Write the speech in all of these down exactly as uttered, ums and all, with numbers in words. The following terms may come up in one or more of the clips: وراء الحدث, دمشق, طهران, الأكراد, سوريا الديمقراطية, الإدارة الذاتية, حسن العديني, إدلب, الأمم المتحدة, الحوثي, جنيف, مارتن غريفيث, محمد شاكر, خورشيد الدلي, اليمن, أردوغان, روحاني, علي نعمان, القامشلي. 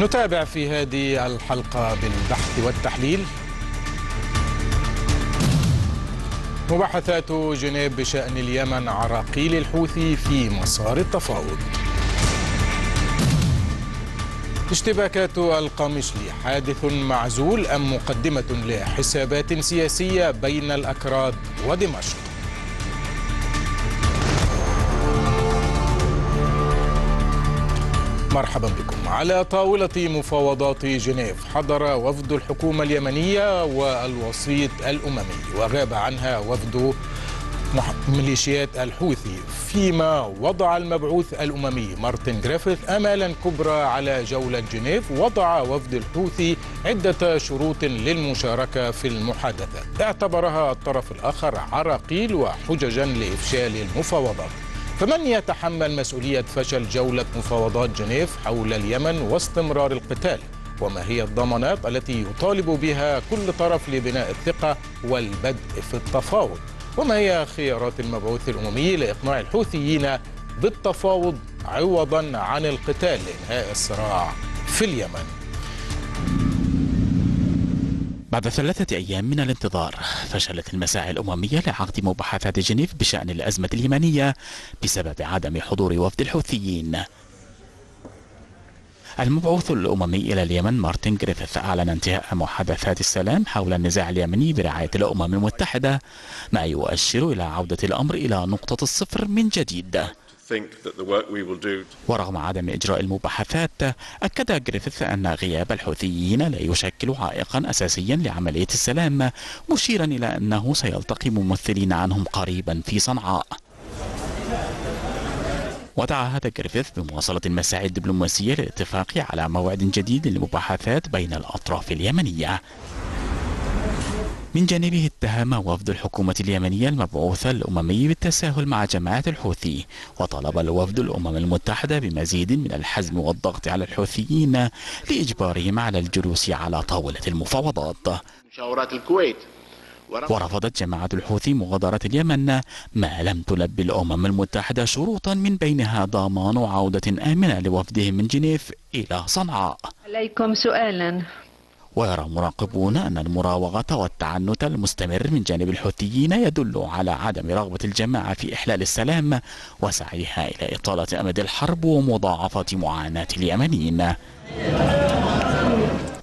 نتابع في هذه الحلقة بالبحث والتحليل مباحثات جنيف بشأن اليمن، عراقيل الحوثي في مسار التفاوض، اشتباكات القامشلي حادث معزول أم مقدمة لحسابات سياسية بين الأكراد ودمشق. مرحبا بكم. على طاولة مفاوضات جنيف حضر وفد الحكومة اليمنية والوسيط الأممي، وغاب عنها وفد ميليشيات الحوثي، فيما وضع المبعوث الأممي مارتن غريفيث آمالا كبرى على جولة جنيف. وضع وفد الحوثي عدة شروط للمشاركة في المحادثات اعتبرها الطرف الآخر عراقيل وحججا لإفشال المفاوضات. فمن يتحمل مسؤولية فشل جولة مفاوضات جنيف حول اليمن واستمرار القتال؟ وما هي الضمانات التي يطالب بها كل طرف لبناء الثقة والبدء في التفاوض؟ وما هي خيارات المبعوث الأممي لإقناع الحوثيين بالتفاوض عوضاً عن القتال لإنهاء الصراع في اليمن؟ بعد ثلاثة أيام من الانتظار فشلت المساعي الأممية لعقد مباحثات جنيف بشأن الأزمة اليمنية بسبب عدم حضور وفد الحوثيين. المبعوث الأممي إلى اليمن مارتن غريفيث أعلن انتهاء محادثات السلام حول النزاع اليمني برعاية الأمم المتحدة، ما يؤشر إلى عودة الأمر إلى نقطة الصفر من جديد. ورغم عدم إجراء المباحثات، أكد غريفيث أن غياب الحوثيين لا يشكل عائقا أساسيا لعملية السلام، مشيرا إلى أنه سيلتقي ممثلين عنهم قريبا في صنعاء. وتعهد غريفيث بمواصلة المساعي الدبلوماسية للاتفاق على موعد جديد للمباحثات بين الأطراف اليمنية. من جانبه اتهم وفد الحكومة اليمنية المبعوث الأممي بالتساهل مع جماعة الحوثي، وطلب الوفد الأمم المتحدة بمزيد من الحزم والضغط على الحوثيين لإجبارهم على الجلوس على طاولة المفاوضات. مشاورات الكويت، ورفضت جماعة الحوثي مغادرة اليمن ما لم تلبي الأمم المتحدة شروطا من بينها ضمان عودة آمنة لوفدهم من جنيف إلى صنعاء. عليكم سؤالا. ويرى مراقبون أن المراوغة والتعنت المستمر من جانب الحوثيين يدل على عدم رغبة الجماعة في إحلال السلام وسعيها إلى إطالة أمد الحرب ومضاعفة معاناة اليمنيين.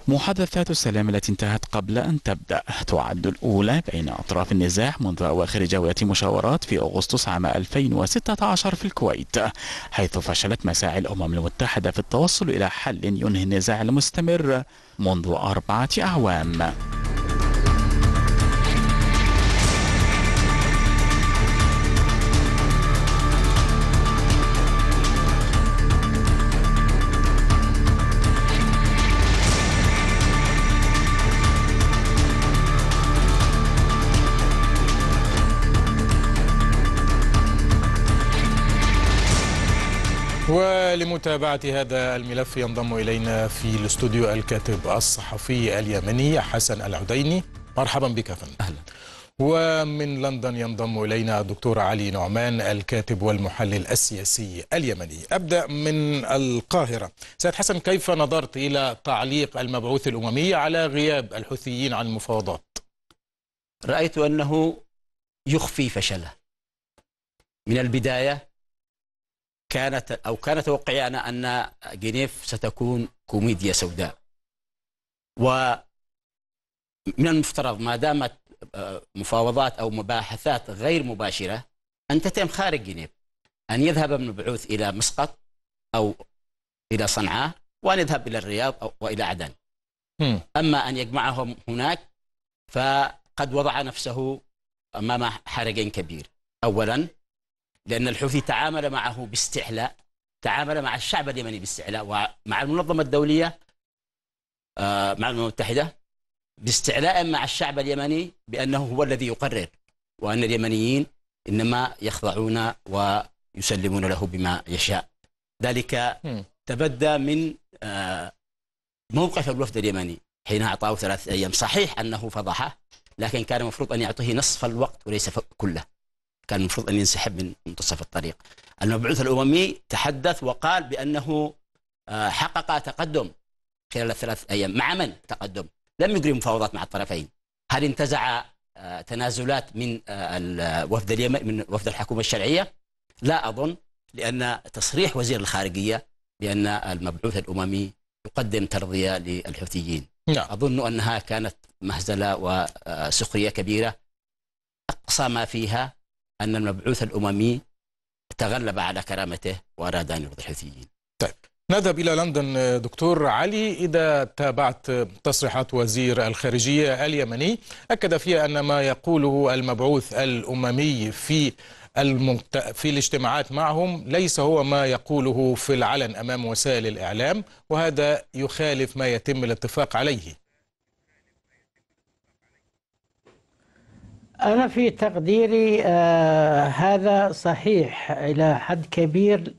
محادثات السلام التي انتهت قبل أن تبدأ تعد الأولى بين أطراف النزاع منذ أواخر جولة مشاورات في أغسطس عام ألفين وستة عشر في الكويت، حيث فشلت مساعي الأمم المتحدة في التوصل إلى حل ينهي النزاع المستمر منذ أربعة أعوام. ولمتابعة هذا الملف ينضم إلينا في الاستوديو الكاتب الصحفي اليمني حسن العديني. مرحبا بك يا فندم. أهلا. ومن لندن ينضم إلينا الدكتور علي نعمان الكاتب والمحلل السياسي اليمني. أبدأ من القاهرة. سيد حسن، كيف نظرت إلى تعليق المبعوث الأممي على غياب الحوثيين عن المفاوضات؟ رأيت أنه يخفي فشله من البداية. كانت أو كان توقعي أنا أن جنيف ستكون كوميديا سوداء، ومن المفترض ما دامت مفاوضات أو مباحثات غير مباشرة أن تتم خارج جنيف، أن يذهب المبعوث إلى مسقط أو إلى صنعاء، وأن يذهب إلى الرياض أو وإلى عدن. أما أن يجمعهم هناك فقد وضع نفسه أمام حرج كبير. أولا لأن الحوثي تعامل معه باستعلاء، تعامل مع الشعب اليمني باستعلاء، ومع المنظمة الدولية مع الأمم المتحدة باستعلاء مع الشعب اليمني بأنه هو الذي يقرر، وأن اليمنيين إنما يخضعون ويسلمون له بما يشاء. ذلك تبدى من موقف الوفد اليمني حين أعطاه ثلاثة أيام. صحيح أنه فضحه، لكن كان المفروض أن يعطيه نصف الوقت وليس كله. كان المفروض أن ينسحب من منتصف الطريق. المبعوث الأممي تحدث وقال بأنه حقق تقدم خلال ثلاث أيام. مع من تقدم؟ لم يجري مفاوضات مع الطرفين. هل انتزع تنازلات من وفد اليمن من وفد الحكومة الشرعية؟ لا أظن، لأن تصريح وزير الخارجية بأن المبعوث الأممي يقدم ترضية للحوثيين، لا. أظن أنها كانت مهزلة وسخرية كبيرة. أقصى ما فيها أن المبعوث الأممي تغلب على كرامته وأراد أن يرضي الحوثيين. طيب نذهب إلى لندن دكتور علي. إذا تابعت تصريحات وزير الخارجية اليمني، أكد فيها أن ما يقوله المبعوث الأممي في الممت... في الاجتماعات معهم ليس هو ما يقوله في العلن أمام وسائل الإعلام، وهذا يخالف ما يتم الاتفاق عليه. أنا في تقديري آه هذا صحيح إلى حد كبير،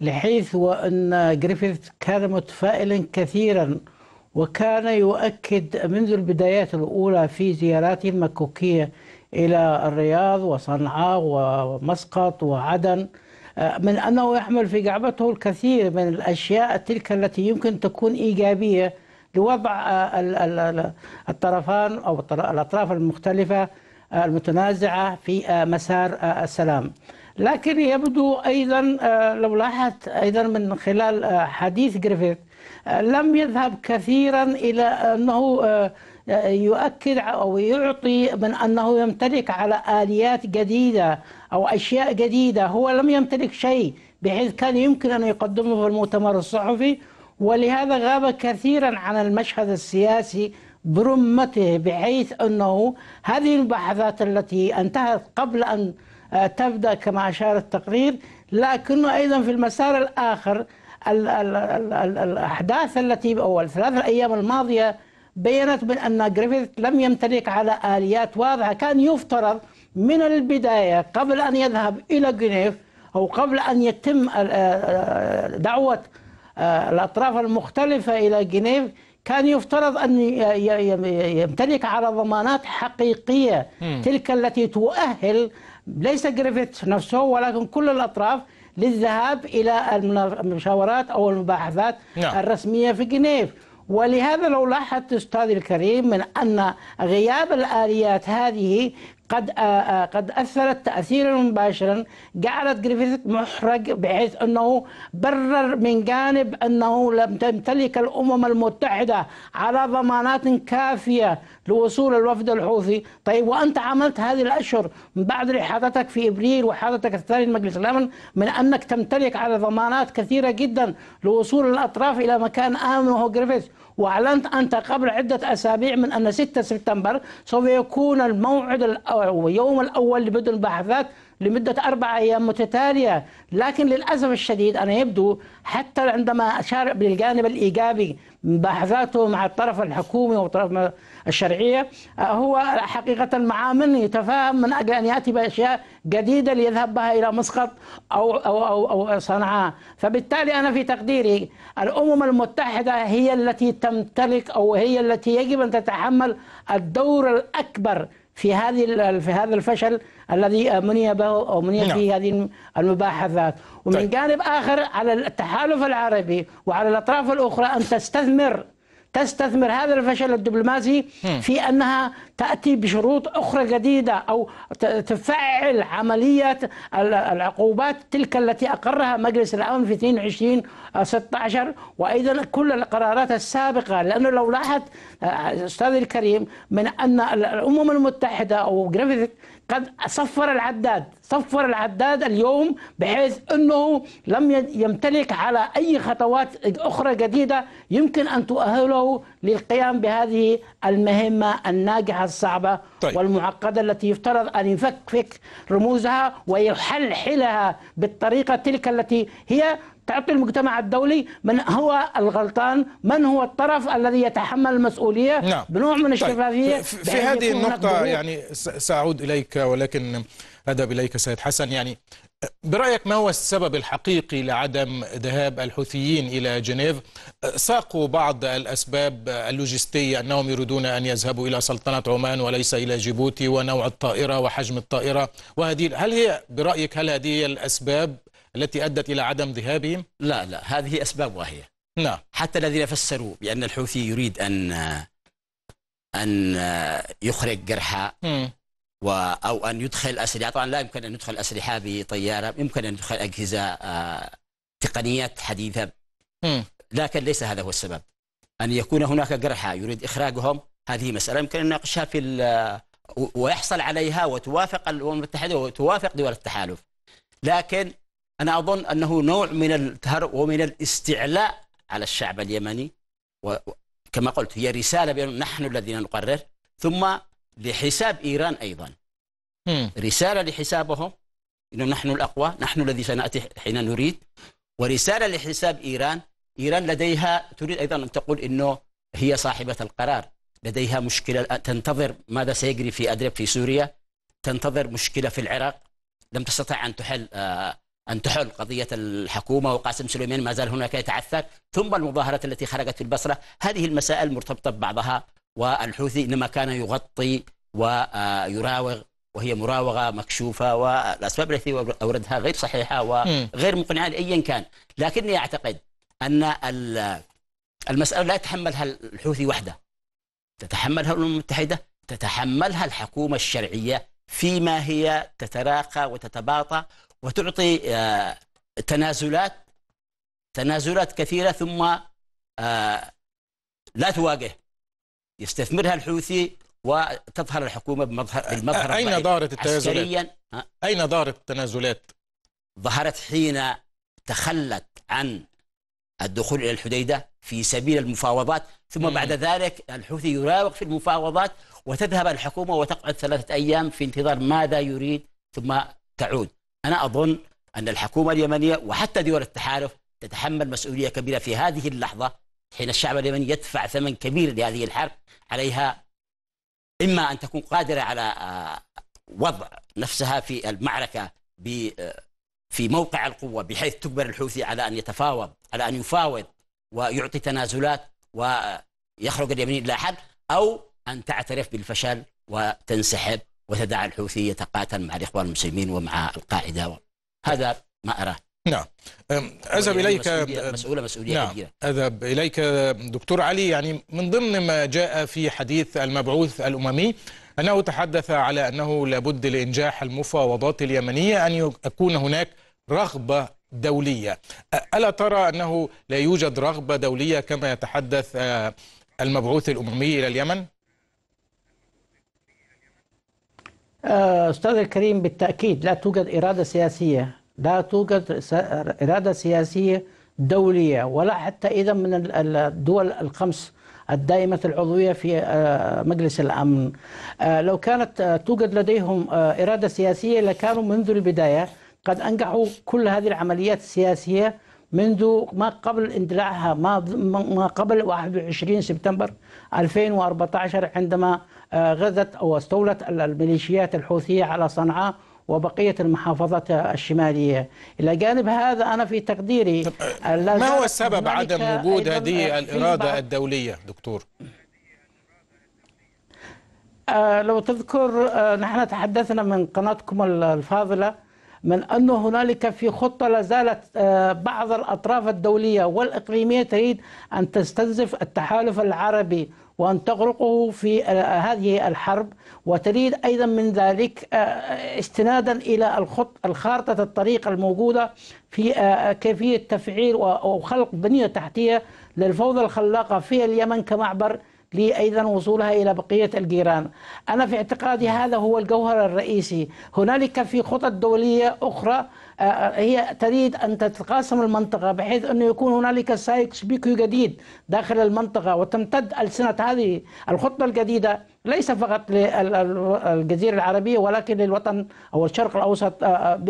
لحيث وأن غريفيث كان متفائلا كثيرا، وكان يؤكد منذ البدايات الأولى في زياراته المكوكية إلى الرياض وصنعاء ومسقط وعدن من أنه يحمل في كعبته الكثير من الأشياء تلك التي يمكن تكون إيجابية لوضع الطرفان أو الأطراف المختلفة المتنازعة في مسار السلام. لكن يبدو أيضا لو لاحظت أيضا من خلال حديث غريفيث لم يذهب كثيرا إلى أنه يؤكد أو يعطي من أنه يمتلك على آليات جديدة أو أشياء جديدة. هو لم يمتلك شيء بحيث كان يمكن أن يقدمه في المؤتمر الصحفي، ولهذا غاب كثيرا عن المشهد السياسي برمته، بحيث أنه هذه البحثات التي انتهت قبل أن تبدأ كما أشار التقرير، لكنه أيضا في المسار الآخر الأحداث التي أو الثلاث الأيام الماضية بيّنت من أن غريفيث لم يمتلك على آليات واضحة. كان يفترض من البداية قبل أن يذهب إلى جنيف أو قبل أن يتم دعوة الأطراف المختلفة إلى جنيف، كان يفترض أن يمتلك على ضمانات حقيقية م. تلك التي تؤهل ليس غريفيث نفسه ولكن كل الأطراف للذهاب إلى المشاورات أو المباحثات نعم. الرسمية في جنيف. ولهذا لو لاحظت أستاذي الكريم من أن غياب الآليات هذه قد قد أثرت تأثيرا مباشرا، جعلت غريفيث محرج، بحيث أنه برر من جانب أنه لم تمتلك الأمم المتحدة على ضمانات كافية لوصول الوفد الحوثي. طيب وأنت عملت هذه الأشهر من بعد إحاطتك في إبريل وإحاطتك الثاني لمجلس الأمن من أنك تمتلك على ضمانات كثيرة جدا لوصول الأطراف إلى مكان آمن، وهو غريفيث. وأعلنت أنت قبل عدة أسابيع من أن ستة سبتمبر سوف يكون الموعد أو يوم الأول لبدء البحثات لمدة أربع أيام متتالية. لكن للأسف الشديد أنا يبدو حتى عندما أشار بالجانب الإيجابي مباحثاته مع الطرف الحكومي والطرف الشرعية، هو حقيقة مع من يتفاهم من أجل أن يأتي بأشياء جديدة ليذهب بها إلى مسقط أو أو أو, أو صنعاء. فبالتالي أنا في تقديري الأمم المتحدة هي التي تمتلك أو هي التي يجب أن تتحمل الدور الأكبر في هذه في هذا الفشل الذي مني به او مني في هذه المباحثات. ومن طيب. جانب اخر على التحالف العربي وعلى الاطراف الاخرى ان تستثمر تستثمر هذا الفشل الدبلوماسي في انها تاتي بشروط اخرى جديده او تفعل عمليه العقوبات تلك التي اقرها مجلس الامن في اثنين وعشرين ستة عشر، وايضا كل القرارات السابقه. لانه لو لاحظت استاذي الكريم من ان الامم المتحده او غريفيث قد صفر العداد صفر العداد اليوم، بحيث أنه لم يمتلك على أي خطوات أخرى جديدة يمكن أن تؤهله للقيام بهذه المهمة الناجحة الصعبة طيب. والمعقدة التي يفترض أن يفكفك رموزها ويحل حلها بالطريقة تلك التي هي تعطي المجتمع الدولي من هو الغلطان، من هو الطرف الذي يتحمل المسؤولية نعم. بنوع من الشفافية. طيب. في هذه النقطة يعني سأعود إليك، ولكن أذهب إليك سيد حسن. يعني برأيك ما هو السبب الحقيقي لعدم ذهاب الحوثيين إلى جنيف؟ ساقوا بعض الأسباب اللوجستية أنهم يريدون أن يذهبوا إلى سلطنة عمان وليس إلى جيبوتي، ونوع الطائرة وحجم الطائرة وهذه. هل هي برأيك هل هذه الأسباب التي أدت إلى عدم ذهابهم؟ لا لا، هذه أسباب واهية. نعم. حتى الذين فسروا بأن الحوثي يريد أن أن يخرج جرحى أو أن يدخل أسلحة، طبعا لا يمكن أن يدخل أسلحة بطيارة، يمكن أن يدخل أجهزة تقنيات حديثة، م. لكن ليس هذا هو السبب. أن يكون هناك جرحى يريد إخراجهم، هذه مسألة يمكن أن نناقشها في ويحصل عليها وتوافق الأمم المتحدة وتوافق دول التحالف، لكن أنا أظن أنه نوع من التهرب ومن الاستعلاء على الشعب اليمني، وكما قلت هي رسالة بأن نحن الذين نقرر، ثم لحساب إيران أيضا م. رسالة لحسابهم إنه نحن الأقوى، نحن الذي سنأتي حين نريد، ورسالة لحساب إيران. إيران لديها تريد أيضا أن تقول إنه هي صاحبة القرار، لديها مشكلة، تنتظر ماذا سيجري في إدلب في سوريا، تنتظر مشكلة في العراق لم تستطع أن تحل آه أن تحل قضية الحكومة، وقاسم سليمان ما زال هناك يتعثر، ثم المظاهرات التي خرجت في البصرة. هذه المسائل مرتبطة ببعضها، والحوثي إنما كان يغطي ويراوغ، وهي مراوغة مكشوفة، والأسباب التي أوردها غير صحيحة وغير مقنعة لأيا كان. لكني أعتقد أن المسألة لا يتحملها الحوثي وحده، تتحملها الأمم المتحدة، تتحملها الحكومة الشرعية فيما هي تتراخى وتتباطى وتعطي تنازلات تنازلات كثيرة، ثم لا تواجه، يستثمرها الحوثي وتظهر الحكومة بمظهر المظهر أين ظهرت التنازلات؟ أين ظهرت التنازلات؟ ظهرت حين تخلت عن الدخول إلى الحديدة في سبيل المفاوضات، ثم مم. بعد ذلك الحوثي يراوغ في المفاوضات، وتذهب الحكومة وتقعد ثلاثة أيام في انتظار ماذا يريد ثم تعود. أنا أظن أن الحكومة اليمنية وحتى دول التحالف تتحمل مسؤولية كبيرة في هذه اللحظة، حين الشعب اليمني يدفع ثمن كبير لهذه الحرب. عليها إما أن تكون قادرة على وضع نفسها في المعركة في موقع القوة، بحيث تجبر الحوثي على أن يتفاوض، على أن يفاوض ويعطي تنازلات ويخرج اليمني إلى حد، أو أن تعترف بالفشل وتنسحب وتدع الحوثي يتقاتل مع الإخوان المسلمين ومع القاعدة. هذا ما أراه. نعم. أذهب إليك مسؤولية, مسؤولية, مسؤولية نعم. كبيرة. أذهب إليك دكتور علي، يعني من ضمن ما جاء في حديث المبعوث الأممي أنه تحدث على أنه لابد لإنجاح المفاوضات اليمنية أن يكون هناك رغبة دولية. ألا ترى أنه لا يوجد رغبة دولية كما يتحدث المبعوث الأممي إلى اليمن؟ أستاذ الكريم، بالتأكيد لا توجد إرادة سياسية، لا توجد إرادة سياسية دولية، ولا حتى إذا من الدول الخمس الدائمة العضوية في مجلس الأمن. لو كانت توجد لديهم إرادة سياسية لكانوا منذ البداية قد أنجحوا كل هذه العمليات السياسية منذ ما قبل اندلاعها، ما قبل واحد وعشرين سبتمبر ألفين وأربعة عشر، عندما غزت أو استولت الميليشيات الحوثية على صنعاء وبقية المحافظات الشمالية. إلى جانب هذا أنا في تقديري، ما هو السبب عدم وجود هذه الإرادة الدولية دكتور؟ لو تذكر نحن تحدثنا من قناتكم الفاضلة من أن هنالك في خطة لازالت بعض الأطراف الدولية والإقليمية تريد أن تستنزف التحالف العربي وأن تغرقه في هذه الحرب، وتريد أيضا من ذلك استنادا إلى الخط الخارطة الطريق الموجودة في كيفية تفعيل وخلق بنية تحتية للفوضى الخلاقة في اليمن كمعبر لأيضا وصولها إلى بقية الجيران. أنا في اعتقادي هذا هو الجوهر الرئيسي. هنالك في خطط دولية أخرى هي تريد أن تتقاسم المنطقة، بحيث أنه يكون هنالك سايكس بيكو جديد داخل المنطقة، وتمتد السنة هذه الخطة الجديدة ليس فقط للجزيرة العربية ولكن للوطن أو الشرق الأوسط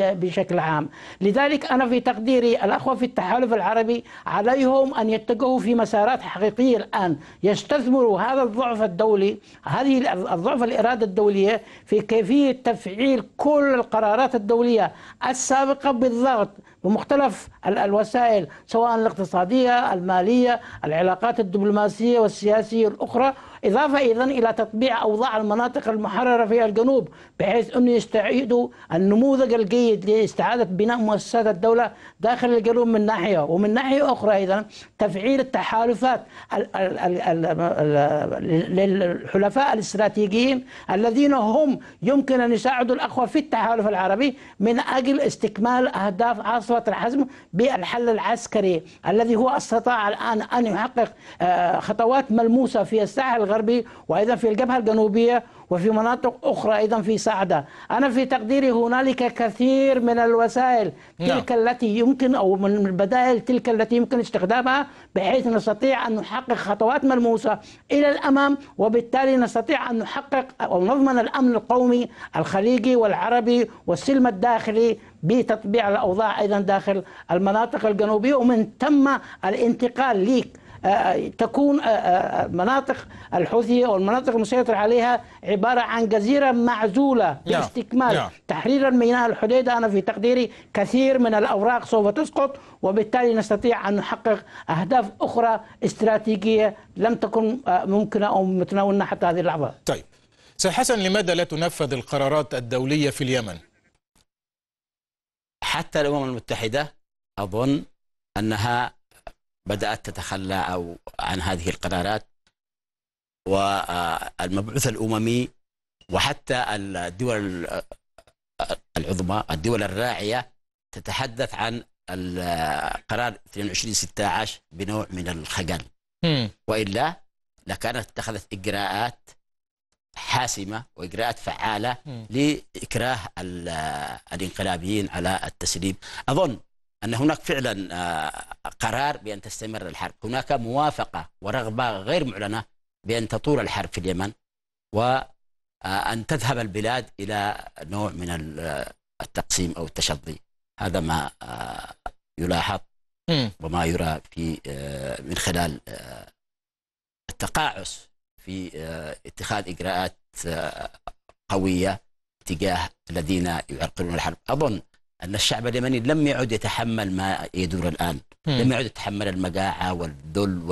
بشكل عام. لذلك أنا في تقديري الأخوة في التحالف العربي عليهم أن يتجهوا في مسارات حقيقية الآن، يستثمروا هذا الضعف الدولي، هذه الضعف الإرادة الدولية في كيفية تفعيل كل القرارات الدولية السابقة بالضغط بمختلف الوسائل، سواء الاقتصادية، المالية، العلاقات الدبلوماسية والسياسية الأخرى، إضافة أيضا إلى تطبيع أوضاع المناطق المحررة في الجنوب، بحيث أن يستعيدوا النموذج الجيد لاستعادة بناء مؤسسات الدولة داخل الجنوب من ناحية، ومن ناحية أخرى أيضا تفعيل التحالفات للحلفاء الاستراتيجيين الذين هم يمكن أن يساعدوا الأخوة في التحالف العربي من أجل استكمال أهداف عاصفة الحزم بالحل العسكري الذي هو استطاع الآن أن يحقق خطوات ملموسة في الساحل الغربي وأيضا في الجبهة الجنوبية وفي مناطق أخرى أيضا في صعدة. أنا في تقديري هنالك كثير من الوسائل تلك التي يمكن أو من البدائل تلك التي يمكن استخدامها بحيث نستطيع أن نحقق خطوات ملموسة إلى الأمام، وبالتالي نستطيع أن نحقق أو نضمن الأمن القومي الخليجي والعربي والسلم الداخلي بتطبيع الأوضاع أيضا داخل المناطق الجنوبية، ومن ثم الانتقال ليك تكون مناطق الحوثي أو المناطق المسيطر عليها عبارة عن جزيرة معزولة باستكمال تحرير ميناء الحديدة. أنا في تقديري كثير من الأوراق سوف تسقط، وبالتالي نستطيع أن نحقق أهداف أخرى استراتيجية لم تكن ممكنة أو متناولنا حتى هذه اللحظة. طيب سيد حسن، لماذا لا تنفذ القرارات الدولية في اليمن؟ حتى الأمم المتحدة أظن أنها بدأت تتخلى أو عن هذه القرارات، والمبعوث الأممي وحتى الدول العظمى الدول الراعية تتحدث عن القرار اثنين وعشرين ستة عشر بنوع من الخجل، وإلا لكانت اتخذت إجراءات حاسمة وإجراءات فعالة لإكراه الانقلابيين على التسليم. أظن أن هناك فعلا قرار بأن تستمر الحرب، هناك موافقة ورغبة غير معلنة بأن تطول الحرب في اليمن وأن تذهب البلاد إلى نوع من التقسيم أو التشظي. هذا ما يلاحظ وما يرى في من خلال التقاعس في اتخاذ إجراءات قوية تجاه الذين يعرقلون الحرب. أظن أن الشعب اليمني لم يعد يتحمل ما يدور الآن، م. لم يعد يتحمل المجاعة والذل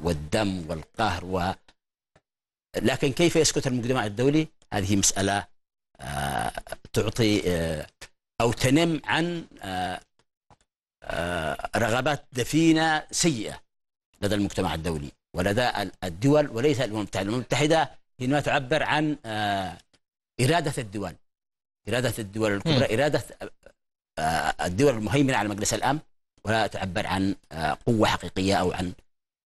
والدم والقهر و... لكن كيف يسكت المجتمع الدولي؟ هذه مسألة آه تعطي آه أو تنم عن آه آه رغبات دفينة سيئة لدى المجتمع الدولي ولدى الدول، وليس الأمم المتحدة. الأمم المتحدة إنما تعبر عن آه إرادة الدول، إرادة الدول الكبرى، إرادة الدول المهيمنة على مجلس الأمن، ولا تعبر عن قوة حقيقية أو عن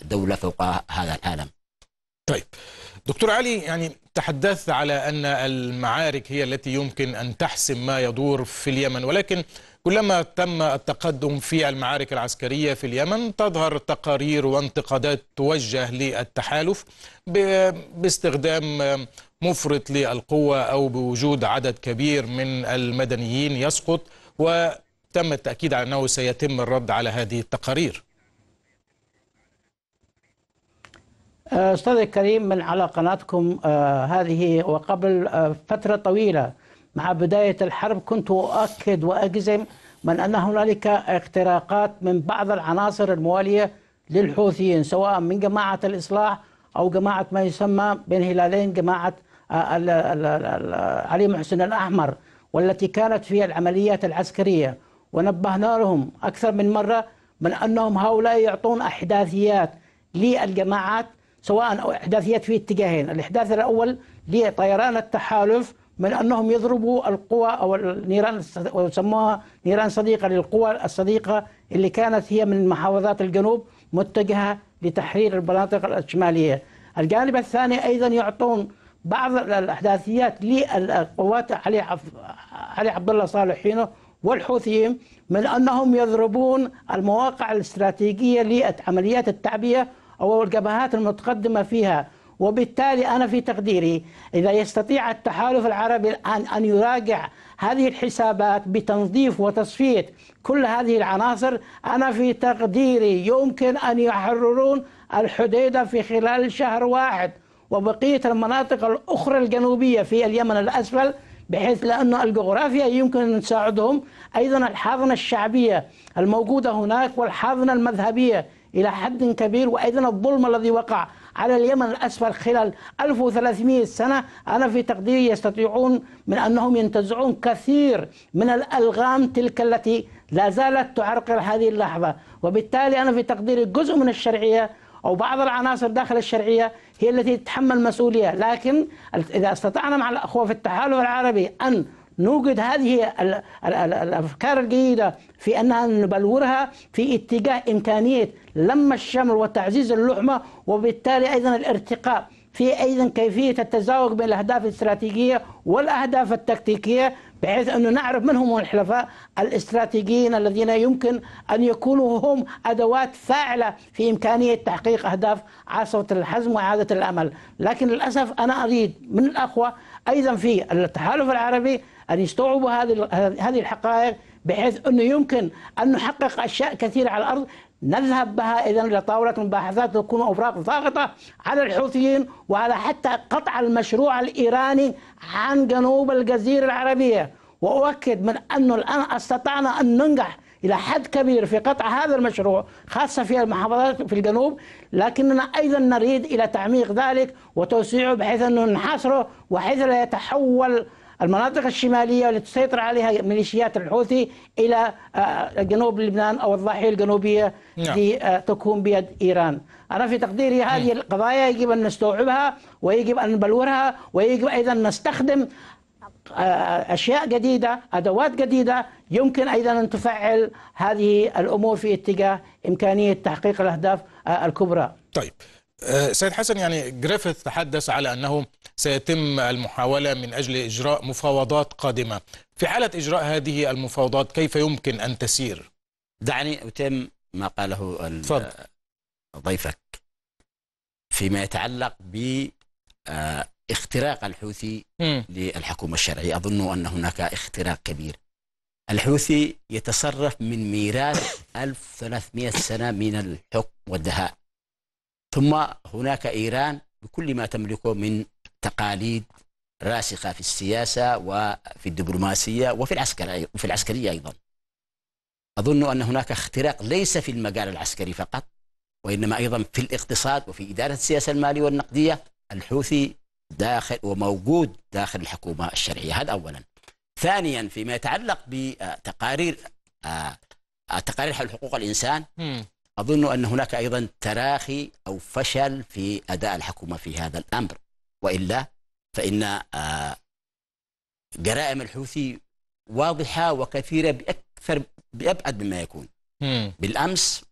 دولة فوق هذا العالم. طيب دكتور علي، يعني تحدثت على أن المعارك هي التي يمكن أن تحسم ما يدور في اليمن، ولكن كلما تم التقدم في المعارك العسكرية في اليمن تظهر تقارير وانتقادات توجه للتحالف باستخدام مفرط للقوة أو بوجود عدد كبير من المدنيين يسقط، وتم التأكيد على أنه سيتم الرد على هذه التقارير. أستاذ الكريم، من على قناتكم هذه وقبل فترة طويلة مع بداية الحرب كنت أؤكد وأجزم من أن هنالك اختراقات من بعض العناصر الموالية للحوثيين، سواء من جماعة الإصلاح أو جماعة ما يسمى بين هلالين جماعة علي محسن الأحمر، والتي كانت في العمليات العسكرية. ونبهنا لهم أكثر من مرة من أنهم هؤلاء يعطون أحداثيات للجماعات، سواء أحداثيات في اتجاهين. الإحداث الأول لطيران التحالف من أنهم يضربوا القوى أو النيران ويسموها نيران صديقة للقوى الصديقة اللي كانت هي من محافظات الجنوب متجهة لتحرير المناطق الشمالية. الجانب الثاني أيضا يعطون بعض الأحداثيات للقوات علي علي عبد الله صالح حينه والحوثيين من أنهم يضربون المواقع الاستراتيجية لعمليات التعبئة أو الجبهات المتقدمة فيها. وبالتالي أنا في تقديري إذا يستطيع التحالف العربي الآن أن يراجع هذه الحسابات بتنظيف وتصفية كل هذه العناصر، أنا في تقديري يمكن أن يحررون الحديدة في خلال شهر واحد وبقية المناطق الأخرى الجنوبية في اليمن الأسفل، بحيث لأن الجغرافيا يمكن أن تساعدهم، أيضا الحاضنة الشعبية الموجودة هناك والحاضنة المذهبية إلى حد كبير، وأيضا الظلم الذي وقع. على اليمن الأسفل خلال ألف وثلاثمئة سنة، أنا في تقديري يستطيعون من أنهم ينتزعون كثير من الألغام تلك التي لا زالت تعرقل هذه اللحظة. وبالتالي أنا في تقديري جزء من الشرعية أو بعض العناصر داخل الشرعية هي التي تتحمل مسؤولية، لكن إذا استطعنا مع الأخوة في التحالف العربي أن نوجد هذه الأفكار الجيدة في أنها نبلورها في اتجاه إمكانية لم الشمل وتعزيز اللحمة، وبالتالي أيضا الارتقاء في أيضا كيفية التزاوج بين الأهداف الاستراتيجية والأهداف التكتيكية، بحيث أنه نعرف من هم الحلفاء الاستراتيجيين الذين يمكن أن يكونوا هم أدوات فاعلة في إمكانية تحقيق أهداف عاصفة الحزم وإعادة الأمل. لكن للأسف أنا أريد من الأخوة أيضا في التحالف العربي أن يستوعبوا هذه هذه الحقائق، بحيث أنه يمكن أن نحقق أشياء كثيرة على الأرض نذهب بها إذا لطاولة مباحثات تكون أوراق ضاغطة على الحوثيين وعلى حتى قطع المشروع الإيراني عن جنوب الجزيرة العربية. وأؤكد من أنه الآن استطعنا أن ننجح إلى حد كبير في قطع هذا المشروع خاصة في المحافظات في الجنوب، لكننا أيضا نريد إلى تعميق ذلك وتوسيعه بحيث أنه نحاصره وحيث لا يتحول المناطق الشمالية التي تسيطر عليها ميليشيات الحوثي إلى جنوب لبنان أو الضاحية الجنوبية التي تكون بيد إيران. أنا في تقديري هذه القضايا يجب أن نستوعبها ويجب أن نبلورها، ويجب أيضا نستخدم أشياء جديدة أدوات جديدة يمكن أيضا أن تفعل هذه الأمور في اتجاه إمكانية تحقيق الأهداف الكبرى. طيب سيد حسن، يعني غريفيث تحدث على أنه سيتم المحاولة من أجل إجراء مفاوضات قادمة. في حالة إجراء هذه المفاوضات كيف يمكن أن تسير؟ دعني أتم ما قاله ضيفك فيما يتعلق باختراق الحوثي م. للحكومة الشرعية. أظن أن هناك اختراق كبير. الحوثي يتصرف من ميراث ألف وثلاثمئة سنة من الحكم والدهاء، ثم هناك إيران بكل ما تملكه من تقاليد راسخة في السياسة وفي الدبلوماسية وفي العسكرية وفي العسكرية أيضا. أظن أن هناك اختراق ليس في المجال العسكري فقط، وإنما أيضا في الاقتصاد وفي إدارة السياسة المالية والنقدية. الحوثي داخل وموجود داخل الحكومة الشرعية، هذا أولا. ثانيا فيما يتعلق بتقارير تقارير حول حقوق الإنسان، أظن أن هناك أيضا تراخي أو فشل في أداء الحكومة في هذا الأمر، وإلا فإن جرائم الحوثي واضحة وكثيرة بأكثر بأبعد مما يكون. مم. بالأمس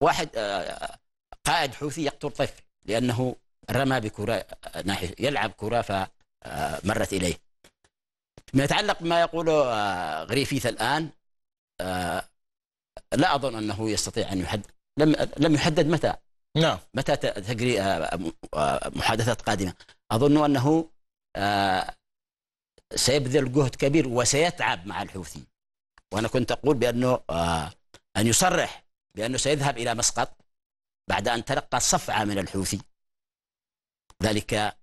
واحد قائد حوثي يقتل طفل لأنه رمى بكرة ناحية يلعب كرة فمرت إليه. ما يتعلق بما يقوله غريفيث الآن، لا أظن أنه يستطيع أن يحدد، لم لم يحدد متى نعم متى تجري محادثات قادمة. أظن أنه سيبذل جهد كبير وسيتعب مع الحوثي، وأنا كنت أقول بأنه أن يصرح بأنه سيذهب إلى مسقط بعد أن تلقى صفعة من الحوثي، ذلك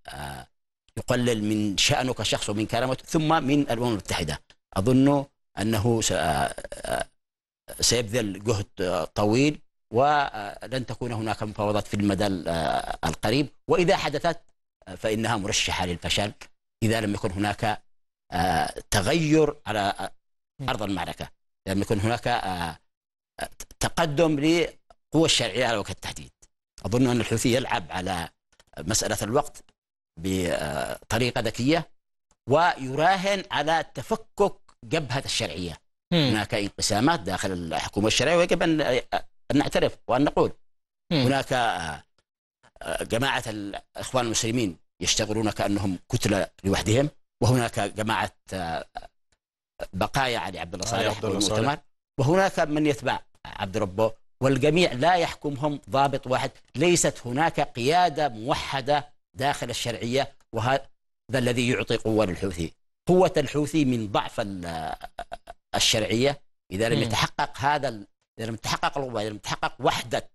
يقلل من شأنه كشخص ومن كرامته ثم من الأمم المتحدة. أظن أنه سيبذل جهد طويل ولن تكون هناك مفاوضات في المدى القريب، وإذا حدثت فإنها مرشحة للفشل إذا لم يكن هناك تغير على أرض المعركة، لم يكن هناك تقدم لقوى الشرعية على وجه التحديد. أظن أن الحوثي يلعب على مسألة الوقت بطريقة ذكية ويراهن على تفكك جبهة الشرعية. هناك انقسامات داخل الحكومة الشرعية ويجب أن نعترف وأن نقول. هناك جماعة الإخوان المسلمين يشتغلون كأنهم كتلة لوحدهم، وهناك جماعة بقايا علي عبد الله صالح والمؤتمر، وهناك من يتبع عبد ربه، والجميع لا يحكمهم ضابط واحد. ليست هناك قيادة موحدة داخل الشرعية، وهذا الذي يعطي قوة للحوثي. قوة الحوثي من ضعف الشرعية. إذا لم يتحقق هذا إذا لم تتحقق القوة، إذا لم تتحقق وحدة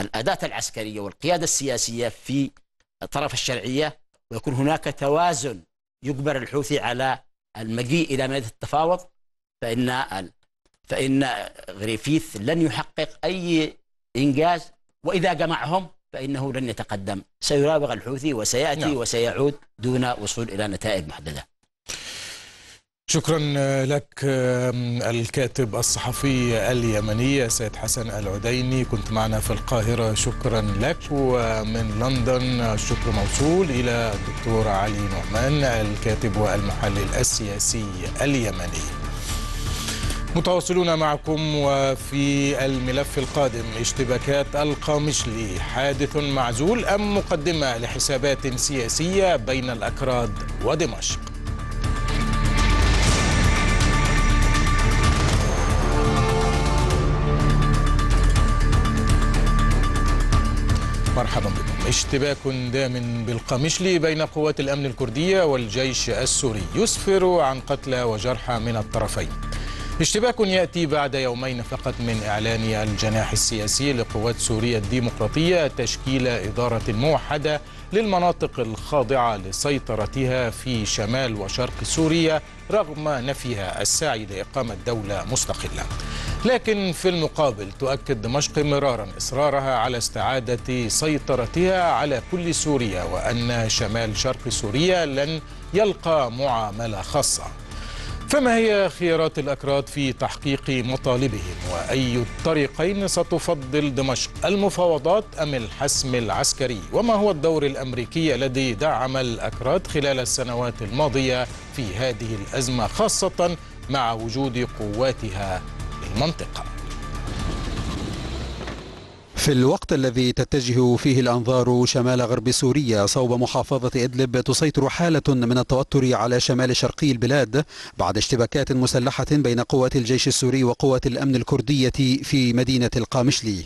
الأداة العسكرية والقيادة السياسية في طرف الشرعية، ويكون هناك توازن يجبر الحوثي على المجيء إلى مائدة التفاوض، فإن فإن غريفيث لن يحقق أي إنجاز. وإذا جمعهم فإنه لن يتقدم، سيراوغ الحوثي وسيأتي نعم. وسيعود دون وصول إلى نتائج محددة. شكرا لك الكاتب الصحفي اليمني سيد حسن العديني، كنت معنا في القاهرة، شكرا لك. ومن لندن الشكر موصول إلى الدكتور علي نعمان الكاتب والمحلل السياسي اليمني. متواصلون معكم. وفي الملف القادم اشتباكات القامشلي، حادث معزول أم مقدمة لحسابات سياسية بين الأكراد ودمشق؟ مرحبا بكم. اشتباك دام بالقامشلي بين قوات الأمن الكردية والجيش السوري يسفر عن قتلى وجرحى من الطرفين. اشتباك يأتي بعد يومين فقط من إعلان الجناح السياسي لقوات سوريا الديمقراطية تشكيل إدارة موحدة للمناطق الخاضعة لسيطرتها في شمال وشرق سوريا رغم نفيها السعي لإقامة دولة مستقلة. لكن في المقابل تؤكد دمشق مرارا إصرارها على استعادة سيطرتها على كل سوريا، وأن شمال شرق سوريا لن يلقى معاملة خاصة. فما هي خيارات الأكراد في تحقيق مطالبهم؟ وأي الطريقين ستفضل دمشق، المفاوضات أم الحسم العسكري؟ وما هو الدور الأمريكي الذي دعم الأكراد خلال السنوات الماضية في هذه الأزمة، خاصة مع وجود قواتها للمنطقة؟ في الوقت الذي تتجه فيه الأنظار شمال غرب سوريا صوب محافظة إدلب، تسيطر حالة من التوتر على شمال شرقي البلاد بعد اشتباكات مسلحة بين قوات الجيش السوري وقوات الأمن الكردية في مدينة القامشلي.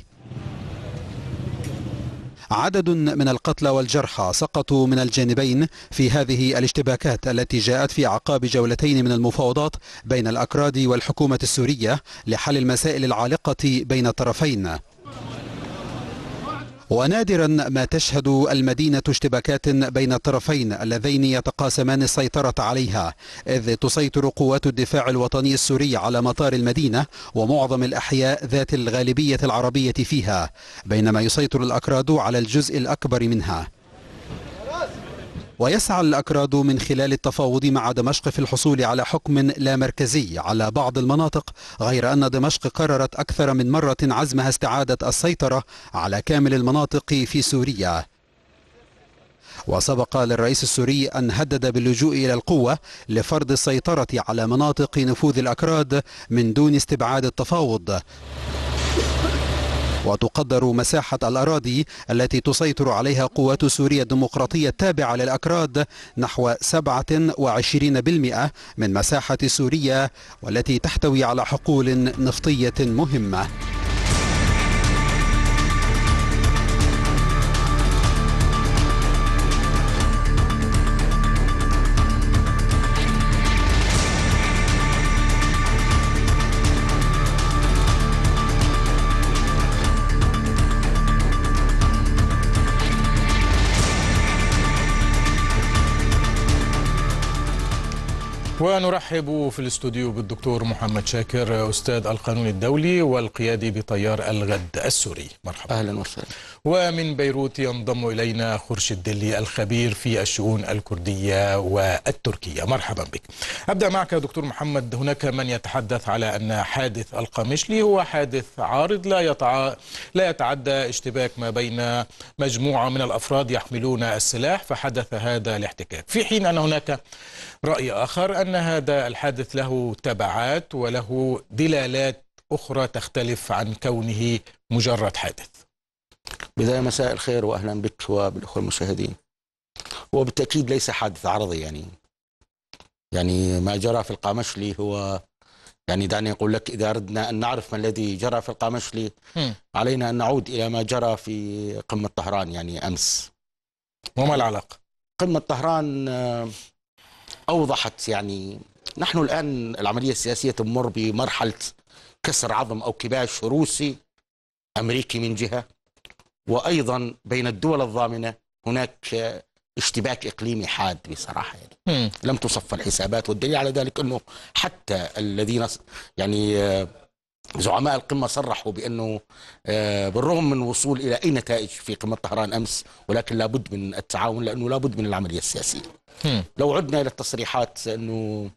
عدد من القتلى والجرحى سقطوا من الجانبين في هذه الاشتباكات التي جاءت في أعقاب جولتين من المفاوضات بين الأكراد والحكومة السورية لحل المسائل العالقة بين الطرفين. ونادرا ما تشهد المدينة اشتباكات بين الطرفين اللذين يتقاسمان السيطرة عليها، إذ تسيطر قوات الدفاع الوطني السوري على مطار المدينة ومعظم الأحياء ذات الغالبية العربية فيها، بينما يسيطر الأكراد على الجزء الأكبر منها. ويسعى الأكراد من خلال التفاوض مع دمشق في الحصول على حكم لا مركزي على بعض المناطق، غير أن دمشق قررت أكثر من مرة عزمها استعادة السيطرة على كامل المناطق في سوريا. وسبق للرئيس السوري أن هدد باللجوء إلى القوة لفرض السيطرة على مناطق نفوذ الأكراد من دون استبعاد التفاوض. وتقدر مساحة الأراضي التي تسيطر عليها قوات سوريا الديمقراطية التابعة للأكراد نحو سبعة وعشرين بالمئة من مساحة سوريا، والتي تحتوي على حقول نفطية مهمة. ونرحب في الاستوديو بالدكتور محمد شاكر، أستاذ القانون الدولي والقيادي بطيار الغد السوري. مرحبا. أهلا وسهلا. ومن بيروت ينضم إلينا خورشيد الدلي الخبير في الشؤون الكردية والتركية. مرحبا بك. أبدأ معك دكتور محمد. هناك من يتحدث على أن حادث القامشلي هو حادث عارض لا يتع... لا يتعدى اشتباك ما بين مجموعة من الأفراد يحملون السلاح فحدث هذا الاحتكاك، في حين أن هناك رأي آخر أن هذا الحادث له تبعات وله دلالات أخرى تختلف عن كونه مجرد حادث. بداية مساء الخير وأهلا بك وبالأخوة المشاهدين. وبالتأكيد ليس حادث عرضي، يعني يعني ما جرى في القامشلي هو، يعني دعني أقول لك، إذا أردنا أن نعرف ما الذي جرى في القامشلي علينا أن نعود إلى ما جرى في قمة طهران يعني أمس. وما العلاقة؟ قمة طهران أوضحت، يعني نحن الآن العملية السياسية تمر بمرحلة كسر عظم أو كباش روسي أمريكي من جهة، وأيضا بين الدول الضامنة هناك اشتباك إقليمي حاد بصراحة، يعني لم تصف الحسابات. والدليل على ذلك أنه حتى الذين يعني زعماء القمة صرحوا بأنه بالرغم من وصول إلى أي نتائج في قمة طهران أمس، ولكن لابد من التعاون لأنه لابد من العملية السياسية. لو عدنا إلى التصريحات، أنه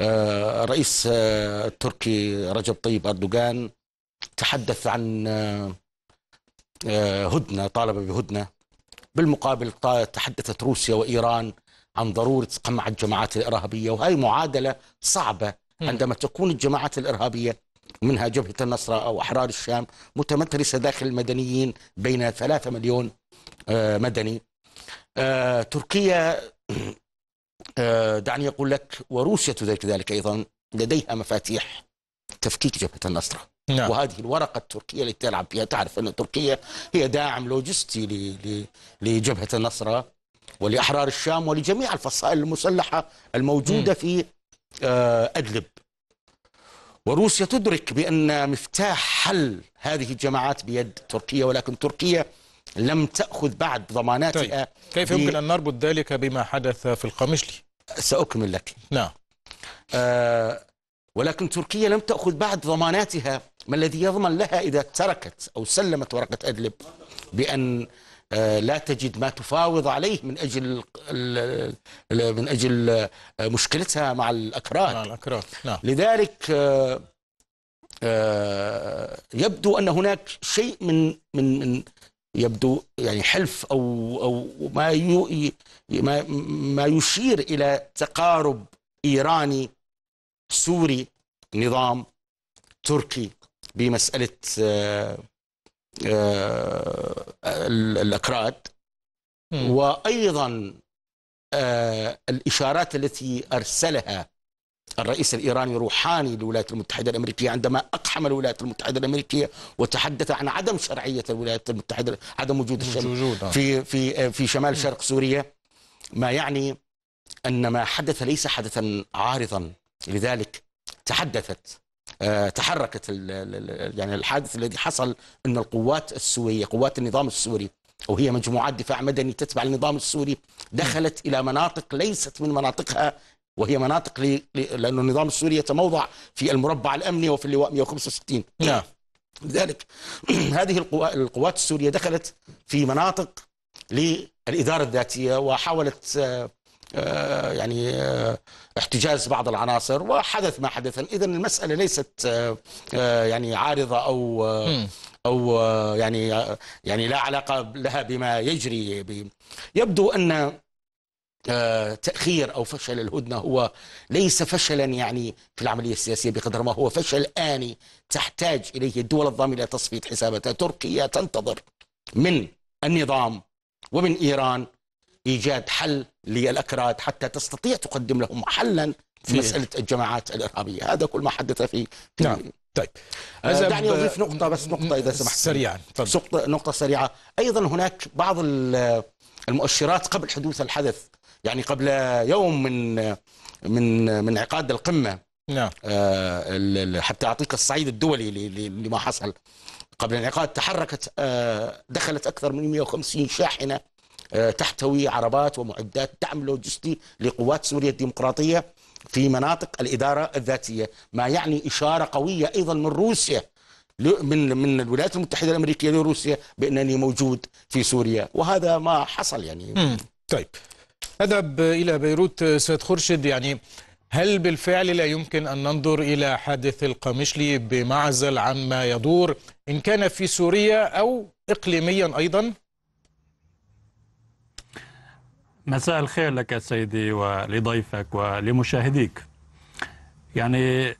الرئيس التركي رجب طيب أردوغان تحدث عن هدنة، طالب بهدنة، بالمقابل تحدثت روسيا وإيران عن ضرورة قمع الجماعات الإرهابية، وهي معادلة صعبة عندما تكون الجماعات الإرهابية منها جبهة النصرة أو أحرار الشام متمترسة داخل المدنيين بين ثلاثة مليون مدني. تركيا دعني أقول لك وروسيا كذلك أيضا لديها مفاتيح تفكيك جبهة النصرة. نعم. وهذه الورقة التركية التي تلعب بها، تعرف أن تركيا هي داعم لوجستي لجبهة النصرة ولأحرار الشام ولجميع الفصائل المسلحة الموجودة م. في إدلب. وروسيا تدرك بأن مفتاح حل هذه الجماعات بيد تركيا، ولكن تركيا لم تأخذ بعد ضماناتها. كيف يمكن أن نربط ذلك بما حدث في القامشلي؟ سأكمل لك. نعم. آه ولكن تركيا لم تأخذ بعد ضماناتها، ما الذي يضمن لها إذا تركت أو سلمت ورقة إدلب بأن آه لا تجد ما تفاوض عليه من أجل من أجل مشكلتها مع الأكراد. مع الأكراد. نعم. لذلك آه آه يبدو أن هناك شيء من من من يبدو يعني حلف أو أو ما ما ما يشير إلى تقارب إيراني سوري نظام تركي بمسألة آه آه الأكراد. م. وأيضا آه الإشارات التي أرسلها الرئيس الإيراني روحاني للولايات المتحدة الأمريكية عندما أقحم الولايات المتحدة الأمريكية وتحدث عن عدم شرعية الولايات المتحدة، عدم وجود الشرعية في في في شمال شرق سوريا، ما يعني أن ما حدث ليس حدثا عارضا. لذلك تحدثت آه تحركت يعني الحادث الذي حصل أن القوات السورية، قوات النظام السوري وهي مجموعات دفاع مدني تتبع النظام السوري، دخلت إلى مناطق ليست من مناطقها، وهي مناطق ل... لأن النظام السوري يتموضع في المربع الأمني وفي اللواء مئة وخمسة وستين. نعم. لذلك هذه القوات السورية دخلت في مناطق للإدارة الذاتية وحاولت آه آه يعني آه احتجاز بعض العناصر، وحدث ما حدث. إذن المسألة ليست آه آه يعني عارضة أو آه أو آه يعني آه يعني لا علاقة لها بما يجري. يبدو أن آه تأخير أو فشل الهدنة هو ليس فشلا يعني في العملية السياسية بقدر ما هو فشل آني تحتاج إليه الدول الضامنة لتصفية حساباتها. تركيا تنتظر من النظام ومن إيران إيجاد حل للأكراد حتى تستطيع تقدم لهم حلا في مسألة الجماعات الإرهابية. هذا كل ما حدث فيه. نعم. طيب دعني أضيف نقطة، بس نقطة إذا سمحت سريعا. نقطة سريعة أيضا، هناك بعض المؤشرات قبل حدوث الحدث، يعني قبل يوم من من من انعقاد القمة. نعم. حتى أعطيك الصعيد الدولي لما حصل قبل انعقاد. تحركت دخلت أكثر من مئة وخمسين شاحنة تحتوي عربات ومعدات دعم لوجستي لقوات سوريا الديمقراطية في مناطق الإدارة الذاتية، ما يعني إشارة قوية أيضا من روسيا، من من الولايات المتحدة الأمريكية لروسيا بأنني موجود في سوريا، وهذا ما حصل يعني. مم. طيب أذهب إلى بيروت سيد خورشيد، يعني هل بالفعل لا يمكن أن ننظر إلى حادث القامشلي بمعزل عن ما يدور إن كان في سوريا أو إقليميا أيضا؟ مساء الخير لك سيدي ولضيفك ولمشاهديك. يعني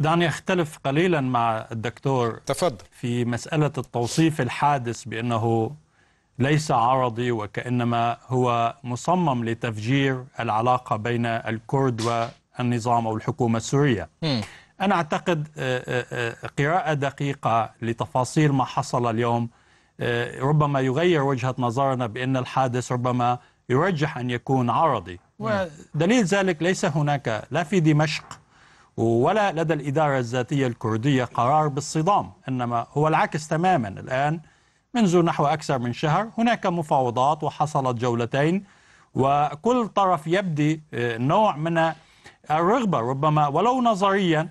دعني أختلف قليلا مع الدكتور. تفضل. في مسألة التوصيف الحادث بأنه ليس عرضي وكأنما هو مصمم لتفجير العلاقة بين الكرد والنظام أو الحكومة السورية. م. أنا أعتقد قراءة دقيقة لتفاصيل ما حصل اليوم ربما يغير وجهة نظرنا بأن الحادث ربما يرجح أن يكون عرضي، ودليل ذلك ليس هناك لا في دمشق ولا لدى الإدارة الذاتية الكردية قرار بالصدام، إنما هو العكس تماما. الآن منذ نحو أكثر من شهر هناك مفاوضات وحصلت جولتين، وكل طرف يبدي نوع من الرغبة ربما ولو نظريا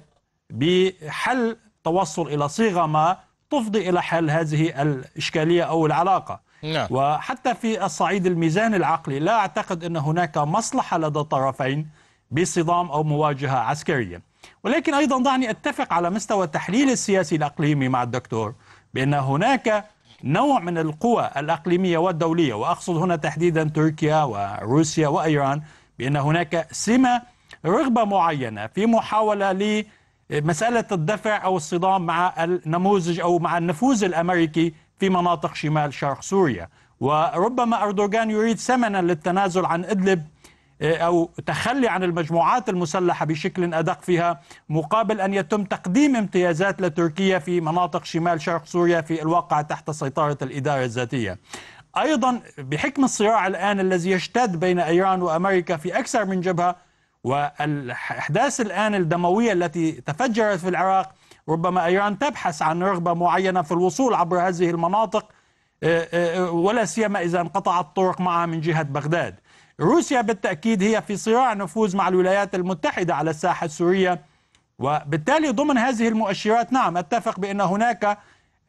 بحل التوصل إلى صيغة ما تفضي إلى حل هذه الإشكالية أو العلاقة. نعم. وحتى في الصعيد الميزان العقلي لا أعتقد أن هناك مصلحة لدى الطرفين بصدام أو مواجهة عسكرية. ولكن أيضا دعني أتفق على مستوى التحليل السياسي الأقليمي مع الدكتور بأن هناك نوع من القوى الأقليمية والدولية، وأقصد هنا تحديدا تركيا وروسيا وإيران، بأن هناك سمة رغبة معينة في محاولة لمسألة الدفع أو الصدام مع النموذج أو مع النفوذ الأمريكي في مناطق شمال شرق سوريا. وربما أردوغان يريد ثمنا للتنازل عن إدلب أو تخلي عن المجموعات المسلحة بشكل أدق فيها، مقابل أن يتم تقديم امتيازات لتركيا في مناطق شمال شرق سوريا في الواقع تحت سيطرة الإدارة الذاتية. أيضا بحكم الصراع الآن الذي يشتد بين إيران وأمريكا في أكثر من جبهة، والأحداث الآن الدموية التي تفجرت في العراق، ربما إيران تبحث عن رغبة معينة في الوصول عبر هذه المناطق، ولا سيما إذا انقطعت الطرق معها من جهة بغداد. روسيا بالتأكيد هي في صراع نفوذ مع الولايات المتحدة على الساحة السورية، وبالتالي ضمن هذه المؤشرات نعم أتفق بأن هناك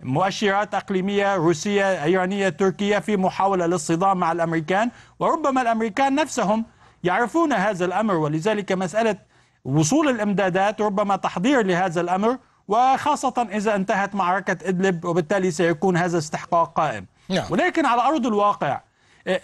مؤشرات أقليمية روسية إيرانية تركية في محاولة للصدام مع الأمريكان، وربما الأمريكان نفسهم يعرفون هذا الأمر، ولذلك مسألة وصول الإمدادات ربما تحضير لهذا الأمر، وخاصة إذا انتهت معركة إدلب، وبالتالي سيكون هذا استحقاق قائم. ولكن على أرض الواقع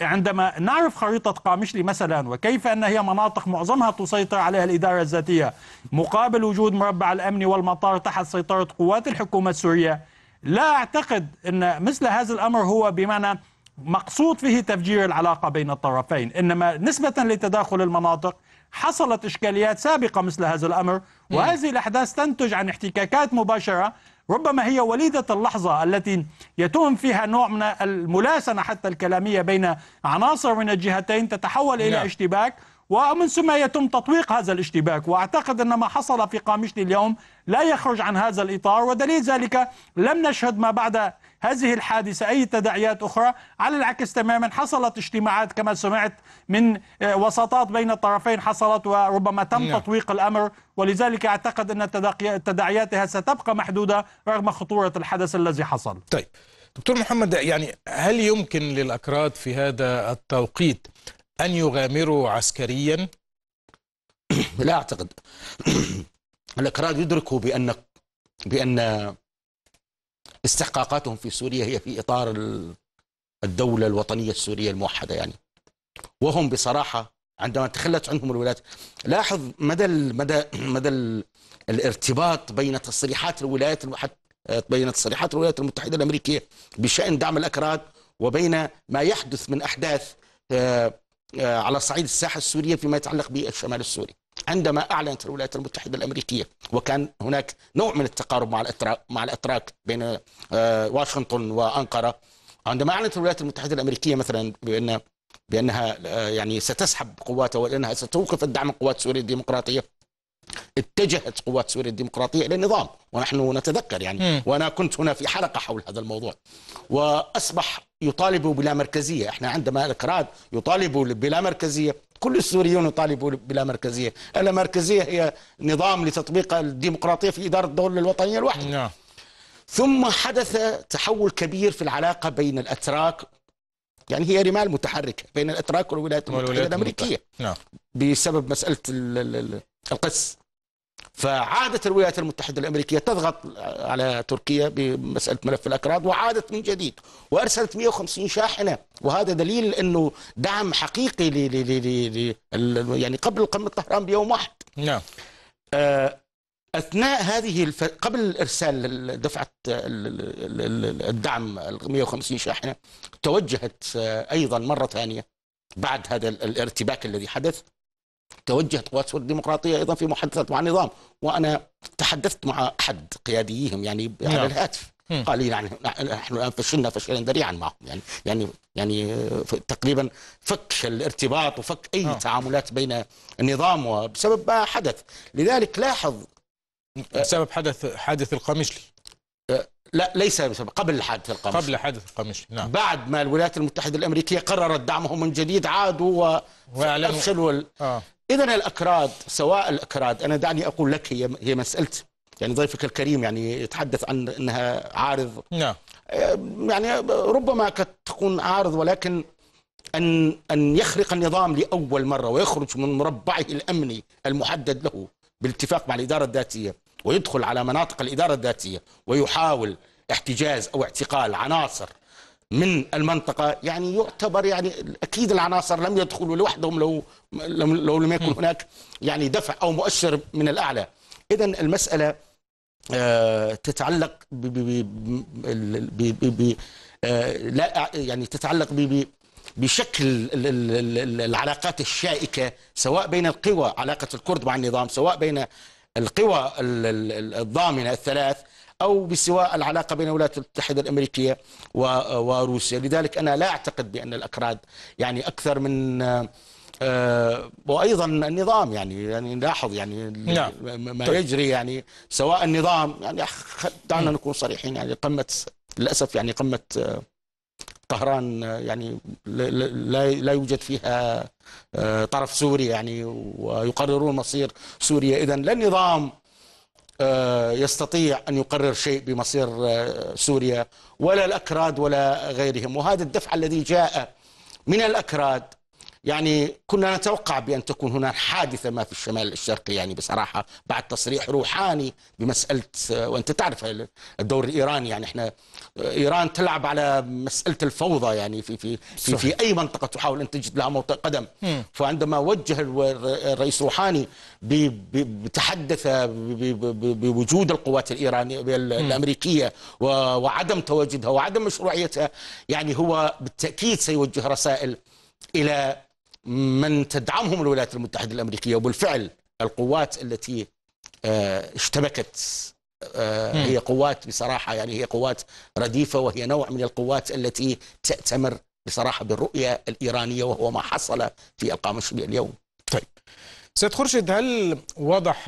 عندما نعرف خريطة قامشلي مثلا وكيف أن هي مناطق معظمها تسيطر عليها الإدارة الذاتية، مقابل وجود مربع الأمن والمطار تحت سيطرة قوات الحكومة السورية، لا أعتقد أن مثل هذا الأمر هو بمعنى مقصود فيه تفجير العلاقة بين الطرفين، إنما نسبة لتداخل المناطق حصلت إشكاليات سابقة مثل هذا الأمر، وهذه الأحداث تنتج عن احتكاكات مباشرة ربما هي وليدة اللحظة التي يتم فيها نوع من الملاسنة حتى الكلامية بين عناصر من الجهتين تتحول إلى نعم. اشتباك، ومن ثم يتم تطويق هذا الاشتباك. وأعتقد أن ما حصل في قامشلي اليوم لا يخرج عن هذا الإطار، ودليل ذلك لم نشهد ما بعد هذه الحادثة أي تداعيات أخرى، على العكس تماما حصلت اجتماعات كما سمعت من وساطات بين الطرفين حصلت، وربما تم نعم. تطويق الأمر، ولذلك أعتقد أن تداعياتها ستبقى محدودة رغم خطورة الحدث الذي حصل. طيب دكتور محمد، يعني هل يمكن للأكراد في هذا التوقيت أن يغامروا عسكريا؟ لا أعتقد. الأكراد يدركوا بأن بأن استحقاقاتهم في سوريا هي في إطار الدولة الوطنية السورية الموحدة، يعني وهم بصراحة عندما تخلت عنهم الولايات، لاحظ مدى مدى مدى الارتباط بين تصريحات الولايات المتحدة بين تصريحات الولايات المتحدة الأمريكية بشأن دعم الأكراد وبين ما يحدث من أحداث على صعيد الساحة السورية فيما يتعلق بالشمال السوري. عندما أعلنت الولايات المتحدة الأمريكية وكان هناك نوع من التقارب مع الأتراك مع الأتراك بين واشنطن وأنقرة، عندما أعلنت الولايات المتحدة الأمريكية مثلا بأن بأنها يعني ستسحب قواتها وأنها ستوقف الدعم لقوات سوريا الديمقراطية، اتجهت قوات سوريا الديمقراطية إلى النظام، ونحن نتذكر يعني، وأنا كنت هنا في حلقة حول هذا الموضوع، وأصبح يطالبوا بلا مركزية. احنا عندما الأكراد يطالبوا بلا مركزية، كل السوريون يطالبوا بلا مركزية. اللامركزية هي نظام لتطبيق الديمقراطية في إدارة الدولة الوطنية الواحدة. ثم حدث تحول كبير في العلاقة بين الأتراك، يعني هي رمال متحركة بين الأتراك والولايات المتحدة الأمريكية بسبب مسألة القدس. فعادت الولايات المتحدة الأمريكية تضغط على تركيا بمسألة ملف الأكراد، وعادت من جديد وأرسلت مئة وخمسين شاحنة، وهذا دليل أنه دعم حقيقي ل ل ل يعني قبل قمة طهران بيوم واحد. نعم. أثناء هذه الف... قبل إرسال دفعة الدعم مئة وخمسين شاحنة، توجهت أيضا مرة ثانية بعد هذا الارتباك الذي حدث، توجهت قوات سوريا الديمقراطية أيضا في محادثات مع النظام. وأنا تحدثت مع أحد قياديهم يعني على نعم. الهاتف، قال لي يعني نحن الآن فشلنا فشلا ذريعا معهم، يعني يعني يعني تقريبا فك الارتباط وفك أي أوه. تعاملات بين النظام وبسبب ما حدث. لذلك لاحظ بسبب حدث حادث القامشلي، لا ليس بسبب، قبل حادث القامشلي قبل حادث القامشلي نعم. بعد ما الولايات المتحدة الأمريكية قررت دعمهم من جديد، عادوا وأفشلوا. إذن الأكراد، سواء الأكراد، أنا دعني أقول لك هي هي مسألة يعني ضيفك الكريم يعني يتحدث عن أنها عارض. نعم. يعني ربما قد تكون عارض، ولكن أن أن يخرق النظام لأول مرة ويخرج من مربعه الأمني المحدد له بالاتفاق مع الإدارة الذاتية ويدخل على مناطق الإدارة الذاتية ويحاول احتجاز أو اعتقال عناصر من المنطقة، يعني يعتبر يعني أكيد العناصر لم يدخلوا لوحدهم لو لو لم يكن هناك يعني دفع أو مؤشر من الأعلى. إذا المسألة تتعلق ب ب لا يعني تتعلق ب بشكل العلاقات الشائكة سواء بين القوى، علاقة الكرد مع النظام، سواء بين القوى الضامنة الثلاث أو بسواء العلاقة بين الولايات المتحدة الأمريكية وروسيا. لذلك أنا لا أعتقد بأن الأكراد يعني أكثر من آه وأيضا النظام يعني يعني لاحظ يعني نعم. ما يجري يعني سواء النظام يعني دعنا نكون صريحين يعني قمة للأسف يعني قمة آه طهران يعني لا لا يوجد فيها طرف سوري يعني ويقررون مصير سوريا. إذن لا النظام يستطيع أن يقرر شيء بمصير سوريا ولا الأكراد ولا غيرهم. وهذا الدفع الذي جاء من الأكراد يعني كنا نتوقع بأن تكون هناك حادثة ما في الشمال الشرقي يعني بصراحة بعد تصريح روحاني بمسألة، وأنت تعرف الدور الإيراني يعني إحنا إيران تلعب على مسألة الفوضى يعني في في في, في أي منطقة تحاول أن تجد لها موطئ قدم. فعندما وجه الرئيس روحاني بتحدث بوجود القوات الإيرانية الأمريكية وعدم تواجدها وعدم مشروعيتها، يعني هو بالتأكيد سيوجه رسائل إلى من تدعمهم الولايات المتحدة الأمريكية. وبالفعل القوات التي اشتبكت هي قوات بصراحة يعني هي قوات رديفة، وهي نوع من القوات التي تأتمر بصراحة بالرؤية الإيرانية، وهو ما حصل في القامشلي اليوم. طيب سيد خورشيد، هل وضح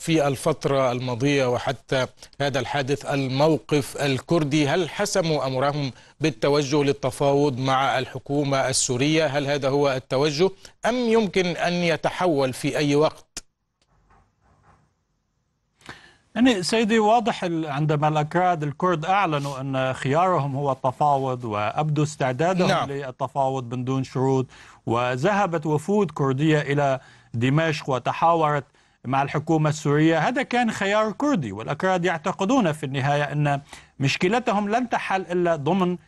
في الفترة الماضية وحتى هذا الحادث الموقف الكردي؟ هل حسموا أمرهم بالتوجه للتفاوض مع الحكومة السورية؟ هل هذا هو التوجه أم يمكن أن يتحول في أي وقت؟ يعني سيدي واضح عندما الأكراد الكرد أعلنوا أن خيارهم هو التفاوض وأبدوا استعدادهم نعم. للتفاوض من دون شروط، وذهبت وفود كردية إلى دمشق وتحاورت مع الحكومة السورية. هذا كان خيار كردي، والأكراد يعتقدون في النهاية أن مشكلتهم لن تحل إلا ضمن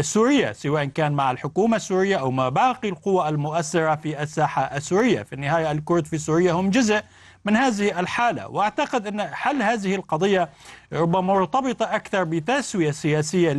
سوريا، سواء كان مع الحكومة السورية أو مع باقي القوى المؤثرة في الساحة السورية. في النهاية الكرد في سوريا هم جزء من هذه الحالة، وأعتقد أن حل هذه القضية ربما مرتبطة أكثر بتسوية سياسية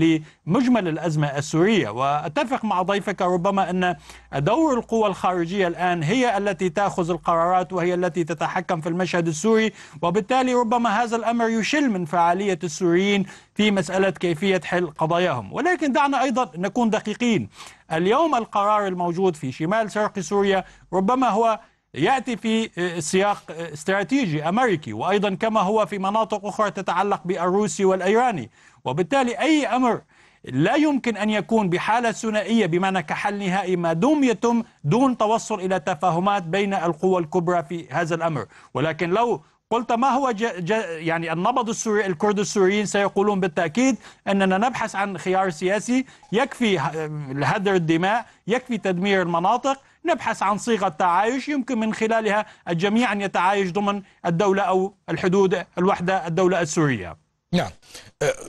لمجمل الأزمة السورية. وأتفق مع ضيفك ربما أن دور القوى الخارجية الآن هي التي تأخذ القرارات وهي التي تتحكم في المشهد السوري، وبالتالي ربما هذا الأمر يشل من فعالية السوريين في مسألة كيفية حل قضاياهم. ولكن دعنا أيضا نكون دقيقين، اليوم القرار الموجود في شمال شرق سوريا ربما هو يأتي في سياق استراتيجي أمريكي، وأيضا كما هو في مناطق أخرى تتعلق بالروسي والإيراني. وبالتالي أي أمر لا يمكن أن يكون بحالة ثنائية بمعنى كحل نهائي ما دون يتم دون توصل إلى تفاهمات بين القوى الكبرى في هذا الأمر. ولكن لو قلت ما هو جا جا يعني النبض السوري الكرد السوريين سيقولون بالتأكيد أننا نبحث عن خيار سياسي، يكفي هدر الدماء، يكفي تدمير المناطق، نبحث عن صيغة تعايش يمكن من خلالها الجميع أن يتعايش ضمن الدولة أو الحدود الوحدة الدولة السورية. نعم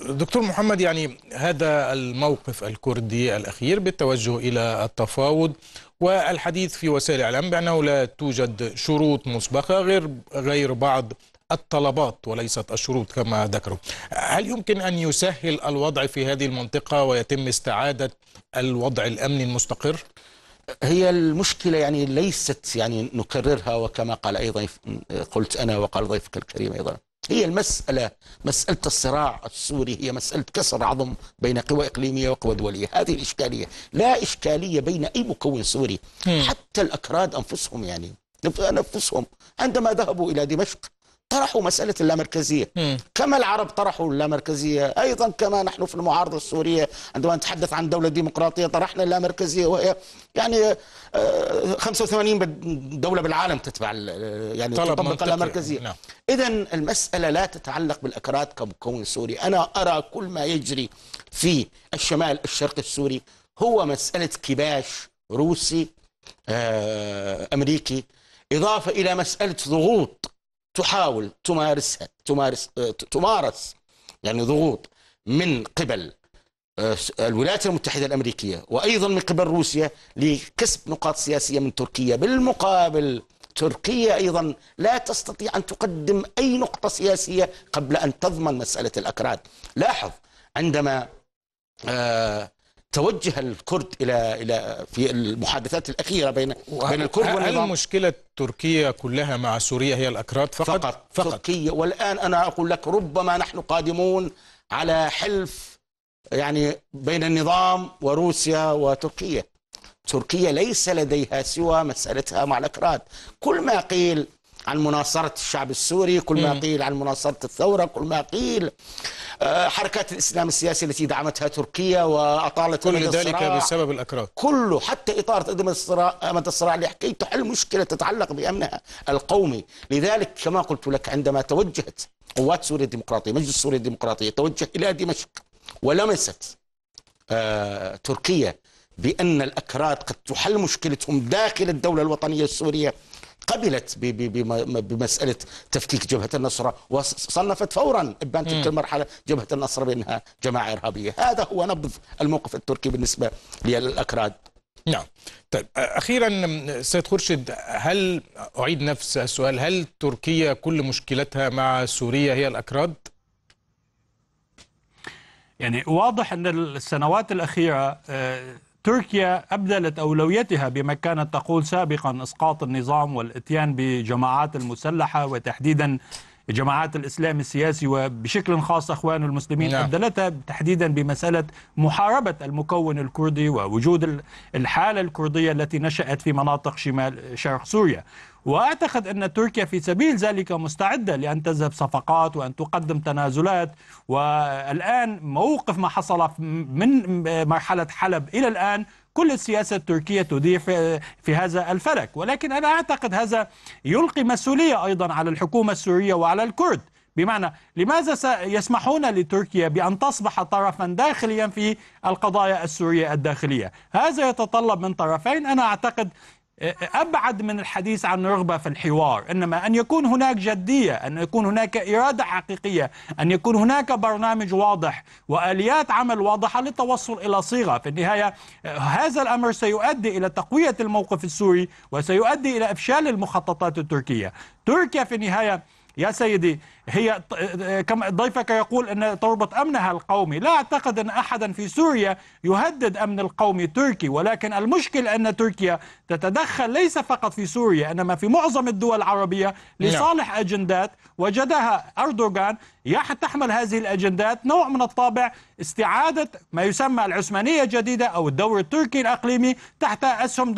دكتور محمد، يعني هذا الموقف الكردي الأخير بالتوجه إلى التفاوض والحديث في وسائل الإعلام بأنه لا توجد شروط مسبقة غير غير بعض الطلبات وليست الشروط كما ذكروا، هل يمكن أن يسهل الوضع في هذه المنطقة ويتم استعادة الوضع الأمني المستقر؟ هي المشكلة يعني ليست يعني نكررها، وكما قال أيضا قلت أنا وقال ضيفك الكريم أيضا، هي المسألة مسألة الصراع السوري هي مسألة كسر عظم بين قوى إقليمية وقوى دولية. هذه الإشكالية لا إشكالية بين أي مكون سوري، حتى الأكراد أنفسهم يعني أنفسهم عندما ذهبوا إلى دمشق طرحوا مسألة اللامركزية م. كما العرب طرحوا اللامركزية، أيضا كما نحن في المعارضة السورية عندما نتحدث عن دولة ديمقراطية طرحنا اللامركزية، وهي يعني خمسة وثمانين دولة بالعالم تتبع يعني تطبق اللامركزية. نعم. إذا المسألة لا تتعلق بالأكراد كمكون سوري. أنا أرى كل ما يجري في الشمال الشرقي السوري هو مسألة كباش روسي أمريكي، إضافة إلى مسألة ضغوط تحاول تمارسها تمارس تمارس يعني ضغوط من قبل الولايات المتحدة الأمريكية وأيضا من قبل روسيا لكسب نقاط سياسية من تركيا. بالمقابل تركيا أيضا لا تستطيع أن تقدم أي نقطة سياسية قبل أن تضمن مسألة الأكراد. لاحظ عندما آه توجه الكرد الى الى في المحادثات الاخيره بين بين الكرد والنظام. المشكله تركيا كلها مع سوريا هي الاكراد فقط فقط, فقط. تركيا. والان انا اقول لك ربما نحن قادمون على حلف يعني بين النظام وروسيا وتركيا. تركيا ليس لديها سوى مسالتها مع الاكراد. كل ما قيل عن مناصرة الشعب السوري، كل ما قيل عن مناصرة الثورة، كل ما قيل حركات الإسلام السياسي التي دعمتها تركيا وأطالت كل ذلك بسبب الأكراد كله، حتى إطارة أمد الصراع اللي حكيت تحل مشكلة تتعلق بأمنها القومي. لذلك كما قلت لك عندما توجهت قوات سوريا الديمقراطية مجلس سوريا الديمقراطية توجه إلى دمشق ولمست آه تركيا بأن الأكراد قد تحل مشكلتهم داخل الدولة الوطنية السورية، قبلت بمسألة تفكيك جبهة النصرة وصنفت فورا ابان تلك المرحلة جبهة النصرة بأنها جماعة إرهابية. هذا هو نبض الموقف التركي بالنسبة للأكراد. نعم. طيب أخيرا سيد خورشيد، هل أعيد نفس السؤال، هل تركيا كل مشكلتها مع سوريا هي الأكراد؟ يعني واضح أن السنوات الأخيرة تركيا أبدلت أولويتها بما كانت تقول سابقا إسقاط النظام والإتيان بجماعات المسلحة وتحديدا جماعات الإسلام السياسي وبشكل خاص إخوان المسلمين. نعم. أبدلتها تحديدا بمسألة محاربة المكون الكردي ووجود الحالة الكردية التي نشأت في مناطق شمال شرق سوريا. وأعتقد أن تركيا في سبيل ذلك مستعدة لأن تذهب صفقات وأن تقدم تنازلات. والآن موقف ما حصل من مرحلة حلب إلى الآن كل السياسة التركية تدير في هذا الفلك، ولكن أنا أعتقد هذا يلقي مسؤولية أيضا على الحكومة السورية وعلى الكرد. بمعنى لماذا يسمحون لتركيا بأن تصبح طرفا داخليا في القضايا السورية الداخلية؟ هذا يتطلب من طرفين أنا أعتقد أبعد من الحديث عن رغبة في الحوار، إنما أن يكون هناك جدية، أن يكون هناك إرادة حقيقية، أن يكون هناك برنامج واضح وآليات عمل واضحة للتوصل إلى صيغة. في النهاية هذا الأمر سيؤدي إلى تقوية الموقف السوري وسيؤدي إلى إفشال المخططات التركية. تركيا في النهاية يا سيدي هي كما ضيفك يقول أن تربط أمنها القومي. لا أعتقد أن أحدا في سوريا يهدد أمن القومي التركي، ولكن المشكلة أن تركيا تتدخل ليس فقط في سوريا إنما في معظم الدول العربية لصالح أجندات وجدها أردوغان. تحمل هذه الأجندات نوع من الطابع استعادة ما يسمى العثمانية الجديدة أو الدور التركي الأقليمي تحت أسهم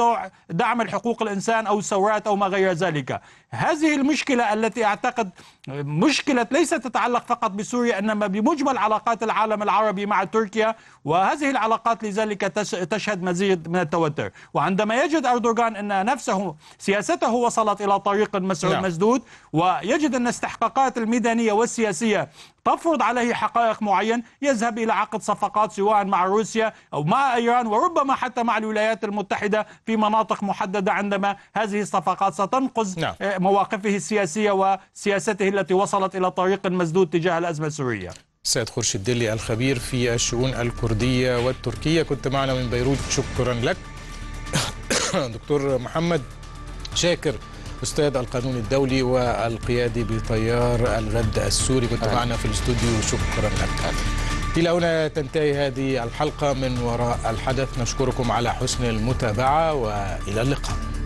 دعم الحقوق الإنسان أو الثورات أو ما غير ذلك. هذه المشكلة التي أعتقد مشكلة ليست تتعلق فقط بسوريا إنما بمجمل علاقات العالم العربي مع تركيا، وهذه العلاقات لذلك تشهد مزيد من التوتر. وعندما يجد أردوغان أن نفسه سياسته وصلت إلى طريق مسعود مسدود ويجد أن استحقاقات الميدانية والسياسية تفرض عليه حقائق معين، يذهب إلى عقد صفقات سواء مع روسيا أو مع إيران وربما حتى مع الولايات المتحدة في مناطق محددة عندما هذه الصفقات ستنقذ نعم. مواقفه السياسية وسياسته التي وصلت إلى طريق مسدود تجاه الأزمة السورية. سيد خورشيد الدلي الخبير في الشؤون الكردية والتركية كنت معنا من بيروت، شكرا لك. دكتور محمد شاكر أستاذ القانون الدولي والقيادي بطيار الغد السوري كنت معنا في الاستوديو، شكرا لك. إلى هنا تنتهي هذه الحلقة من وراء الحدث، نشكركم على حسن المتابعة وإلى اللقاء.